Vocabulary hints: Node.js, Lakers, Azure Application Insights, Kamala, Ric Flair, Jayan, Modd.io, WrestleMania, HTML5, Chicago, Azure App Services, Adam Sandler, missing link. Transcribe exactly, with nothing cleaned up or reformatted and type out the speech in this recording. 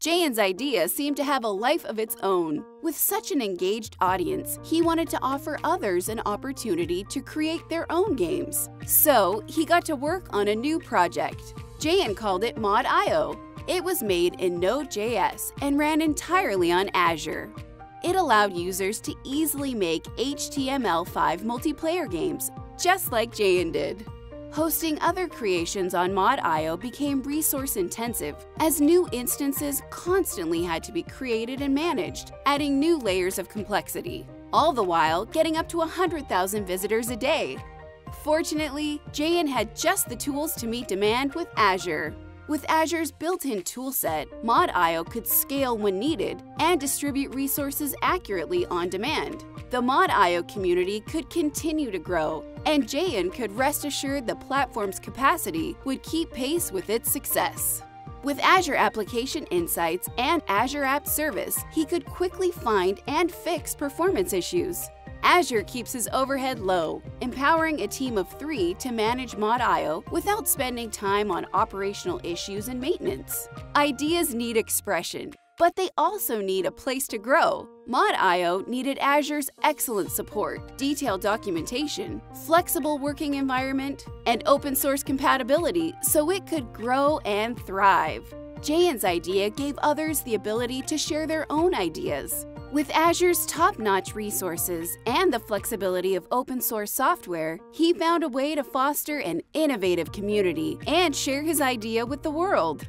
Jayan's idea seemed to have a life of its own. With such an engaged audience, he wanted to offer others an opportunity to create their own games. So he got to work on a new project. Jayan called it Modd dot i o. It was made in Node dot J S and ran entirely on Azure. It allowed users to easily make H T M L five multiplayer games, just like Jayan did. Hosting other creations on Modd dot i o became resource-intensive, as new instances constantly had to be created and managed, adding new layers of complexity, all the while getting up to one hundred thousand visitors a day. Fortunately, Jayan had just the tools to meet demand with Azure. With Azure's built-in toolset, Modd dot i o could scale when needed and distribute resources accurately on demand. The Modd dot i o community could continue to grow, and Jayan could rest assured the platform's capacity would keep pace with its success. With Azure Application Insights and Azure App Service, he could quickly find and fix performance issues. Azure keeps his overhead low, empowering a team of three to manage Modd dot i o without spending time on operational issues and maintenance. Ideas need expression, but they also need a place to grow. Modd dot i o needed Azure's excellent support, detailed documentation, flexible working environment, and open source compatibility so it could grow and thrive. Jayan's idea gave others the ability to share their own ideas. With Azure's top-notch resources and the flexibility of open-source software, he found a way to foster an innovative community and share his idea with the world.